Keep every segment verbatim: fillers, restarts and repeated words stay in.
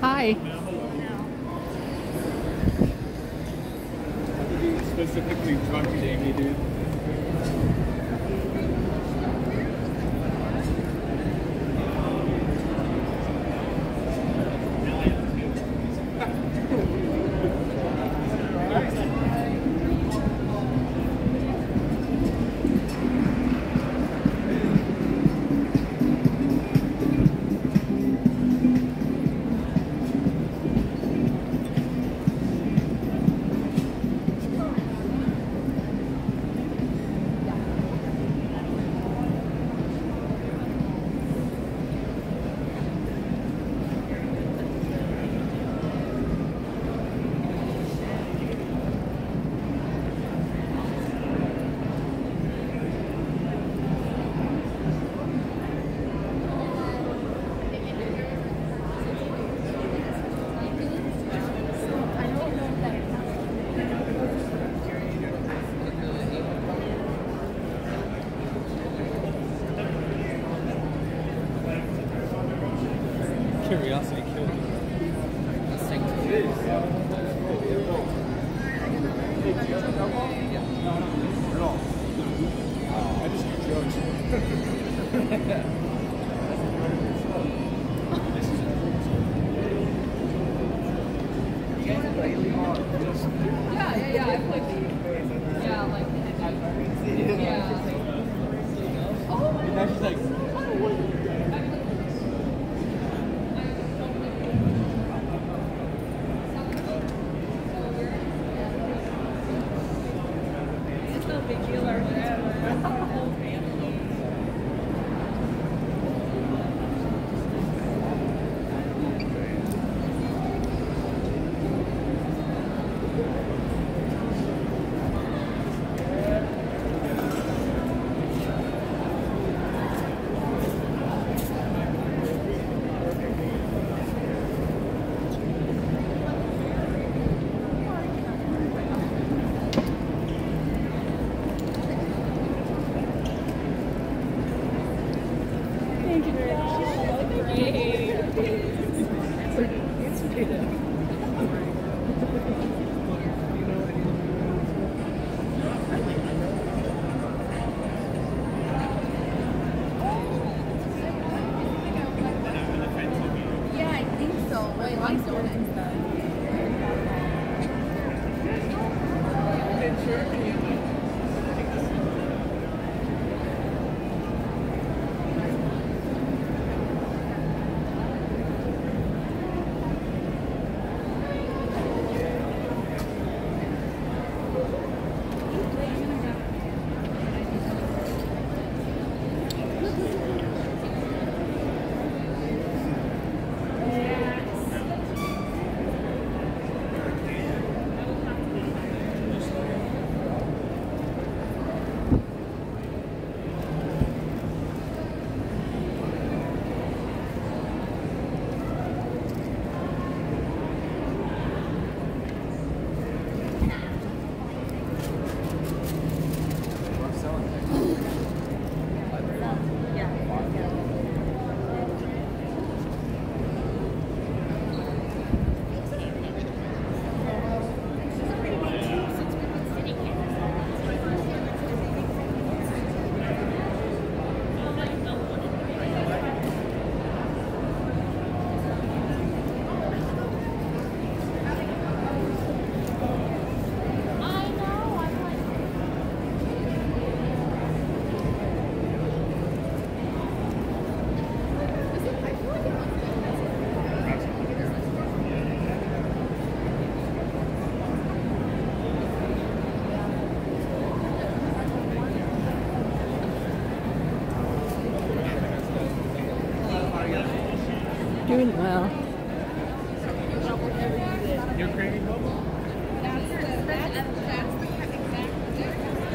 Hi. Specifically targeting Amy, dude. Curiosity killed you. I just keep jokes. Yeah, yeah, yeah. I played the, yeah, like the yeah. Oh, and now she's like, oh, doing well. You're creating bubble? That's the, that's, that's the exact difference. Yeah.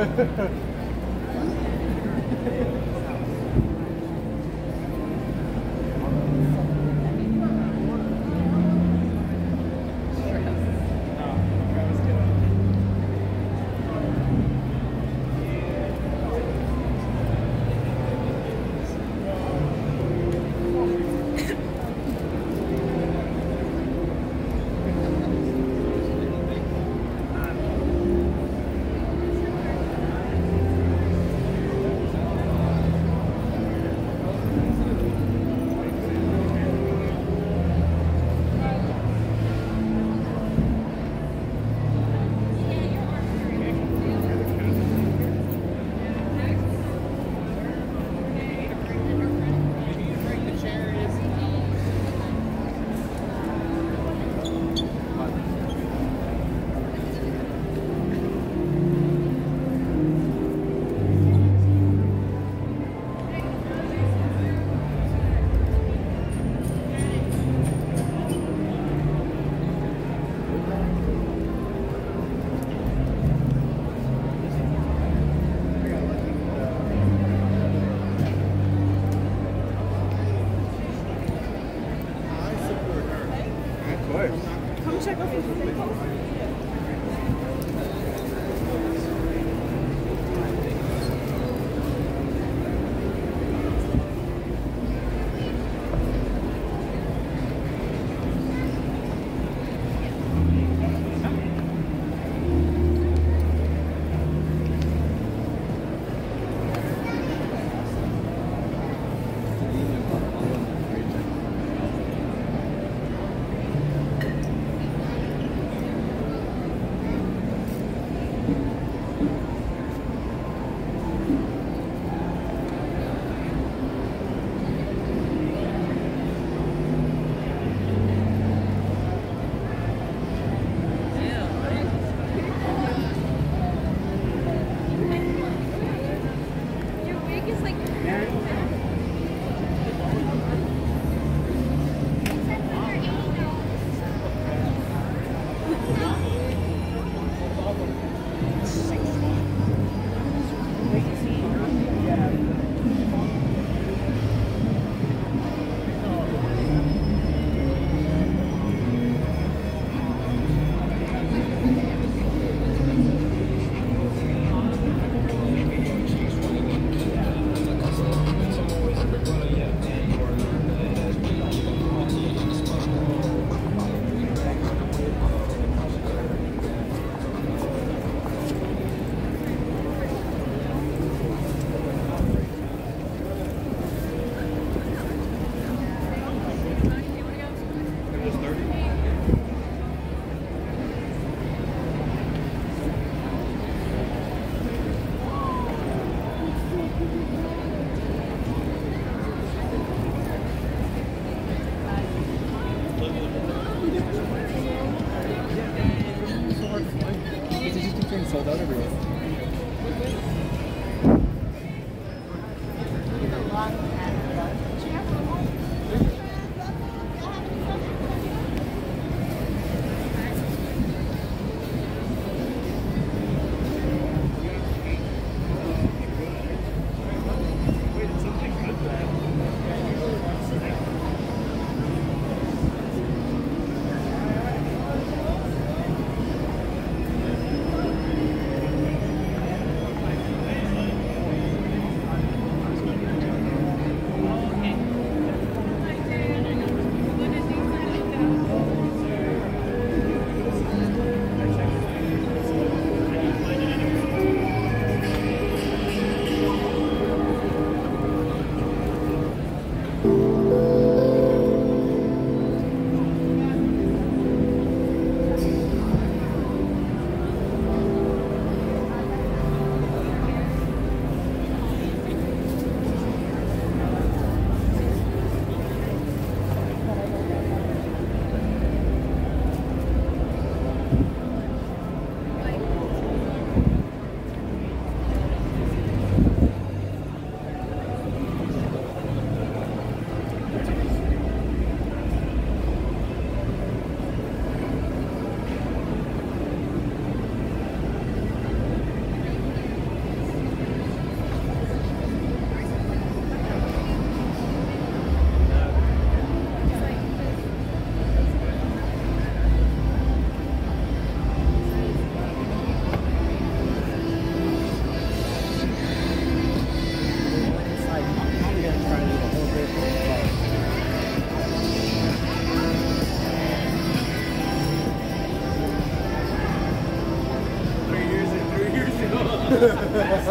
Come check out the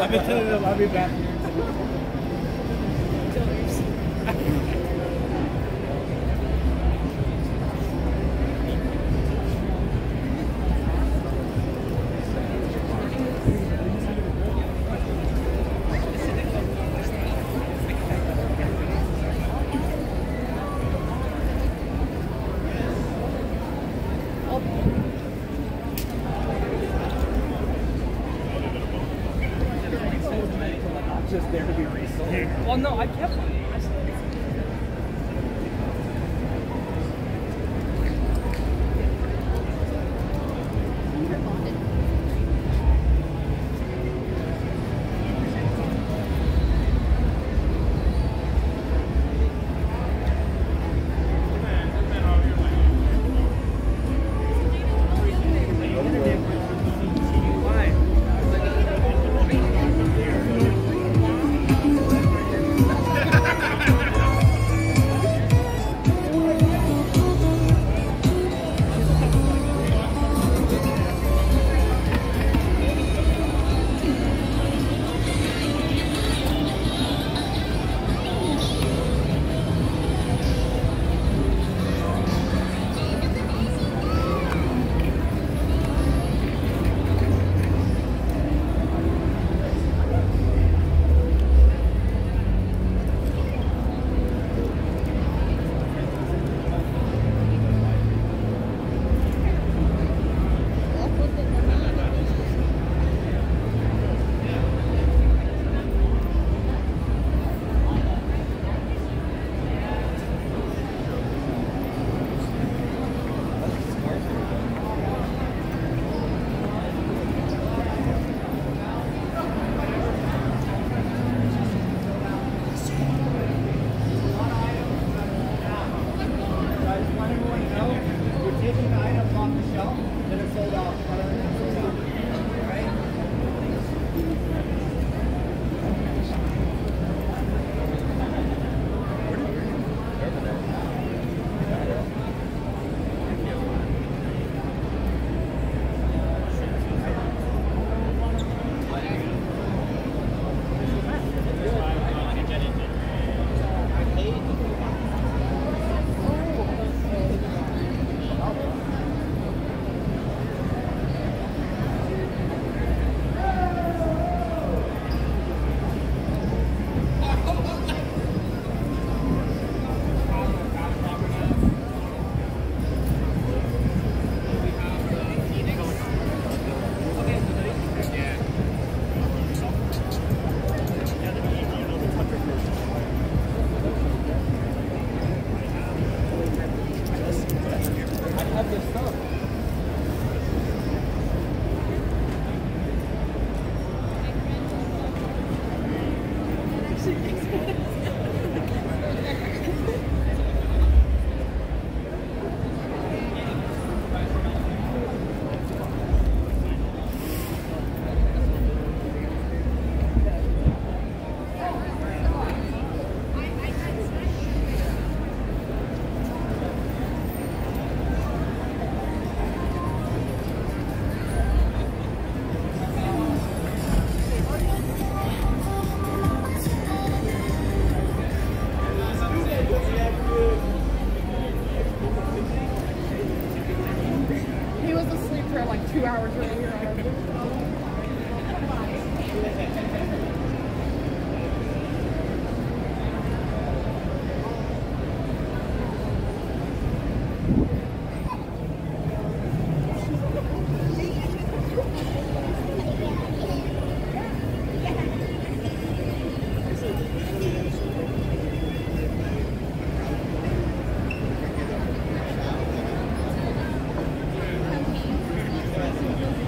I've been telling them I'll be back here. Just there to be resold. Yeah. Well, no, I kept one. I still did. Thank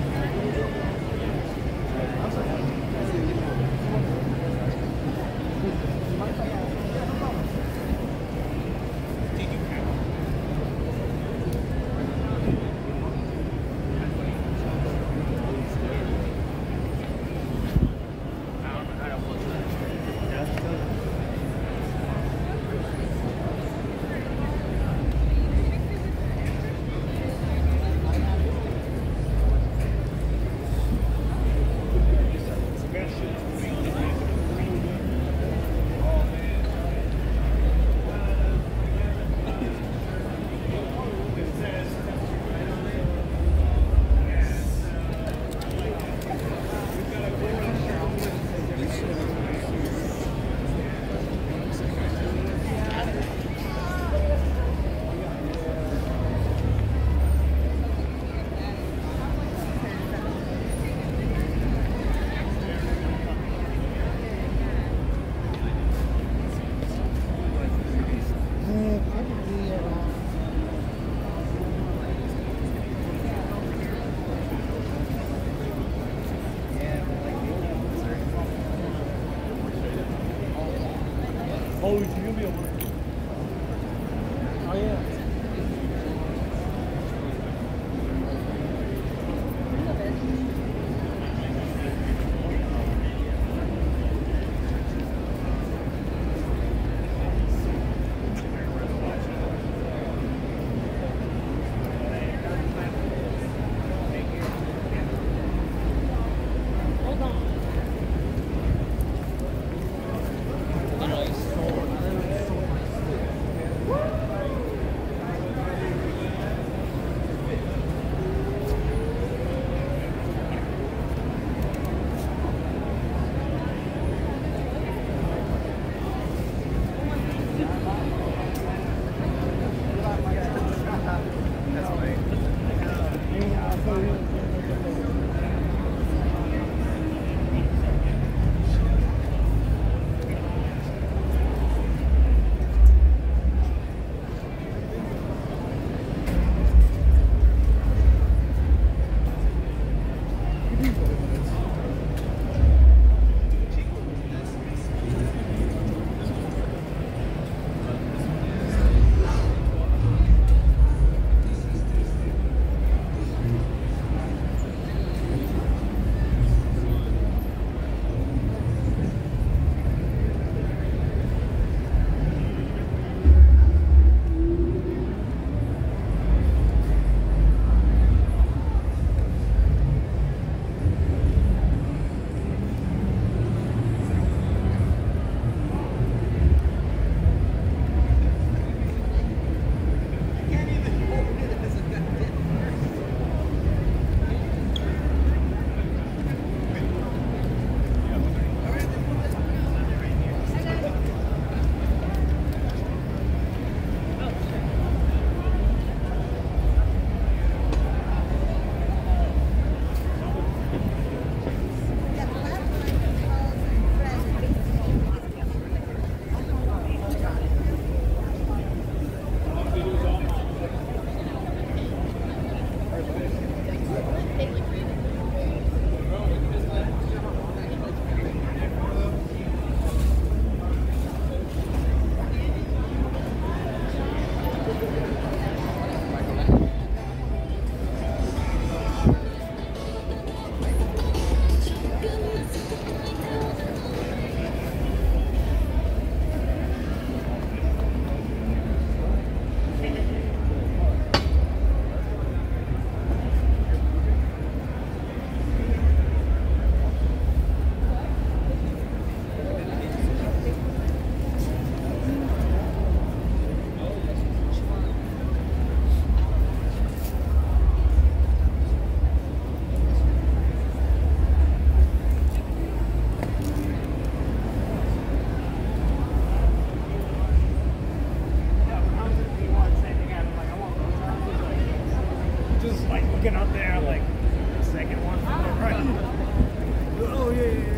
you. looking up there like the second one. All right. Oh yeah, yeah, yeah.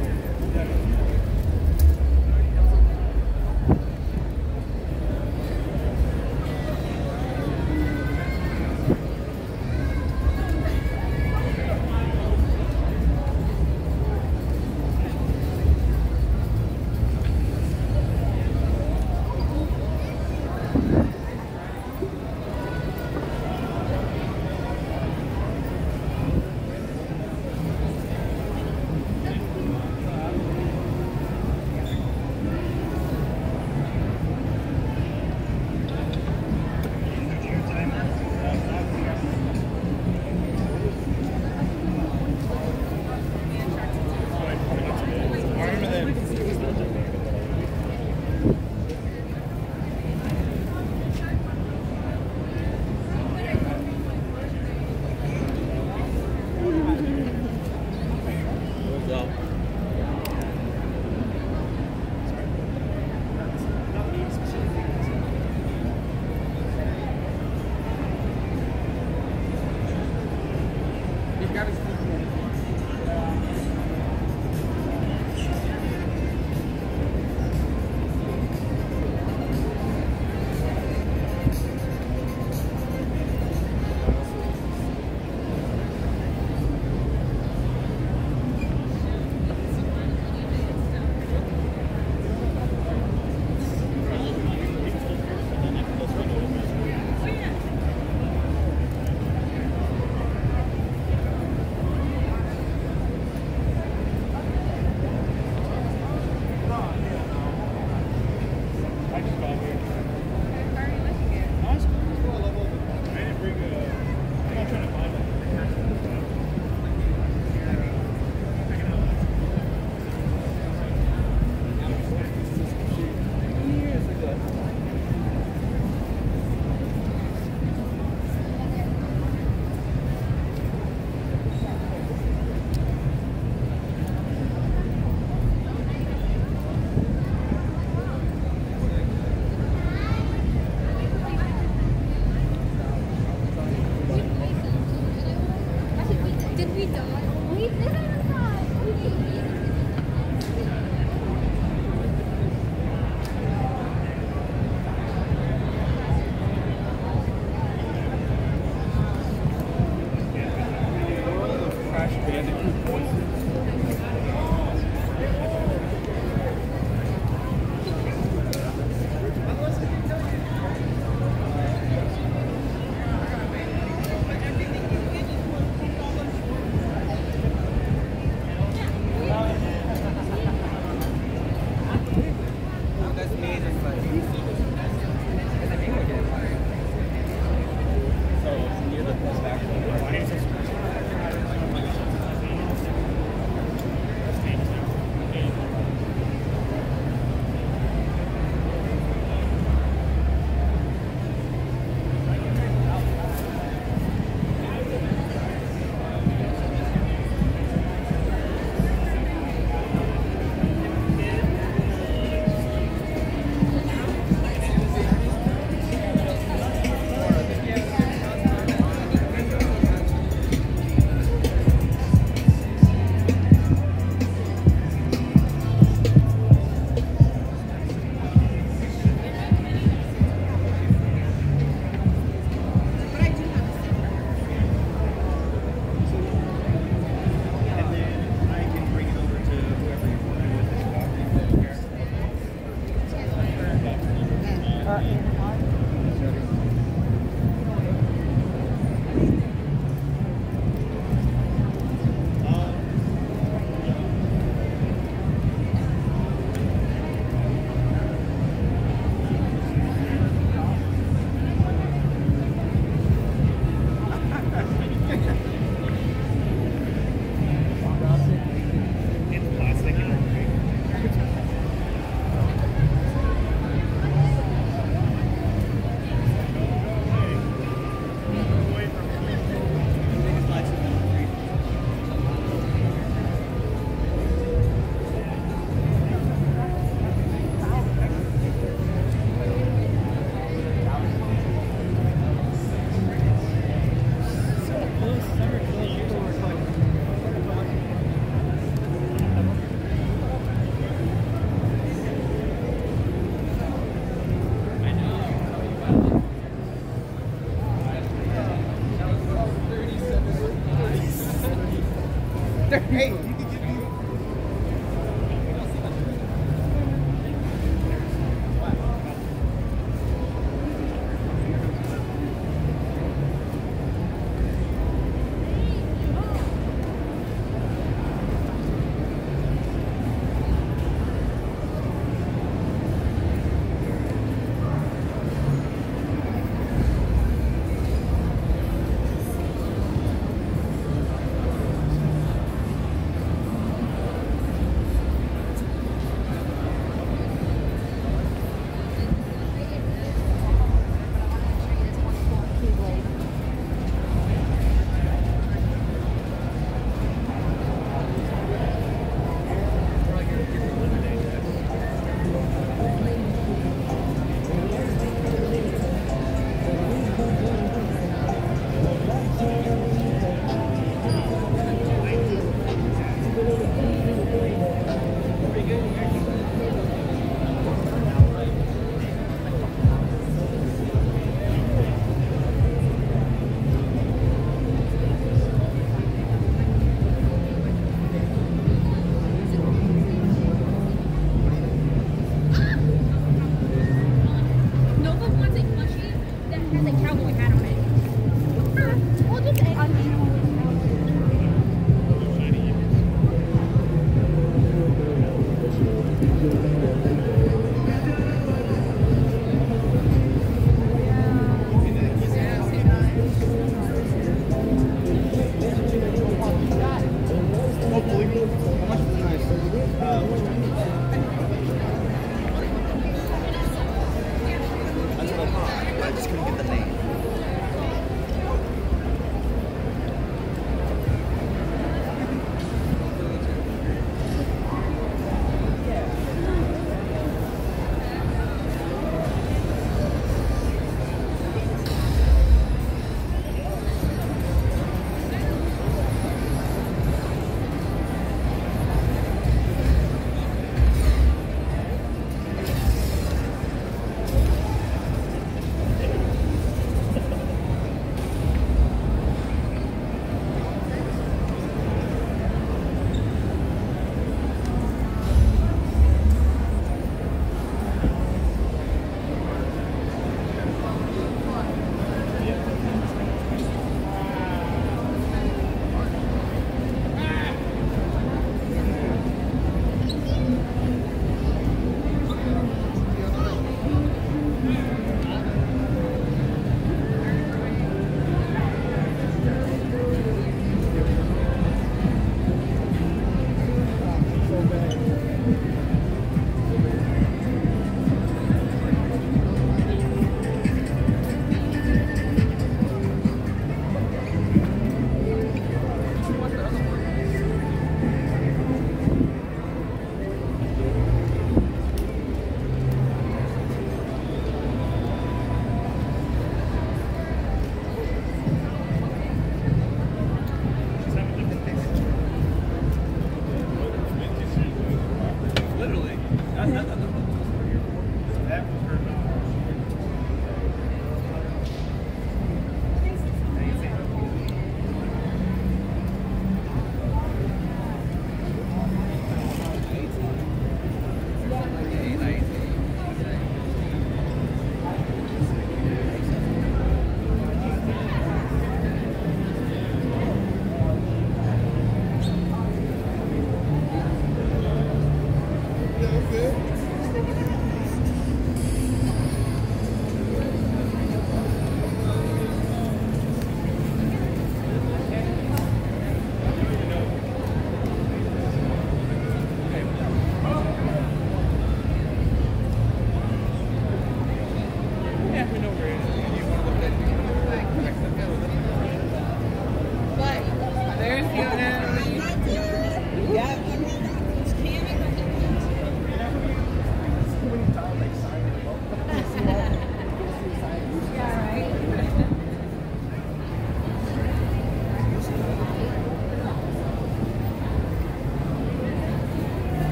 doesn't count.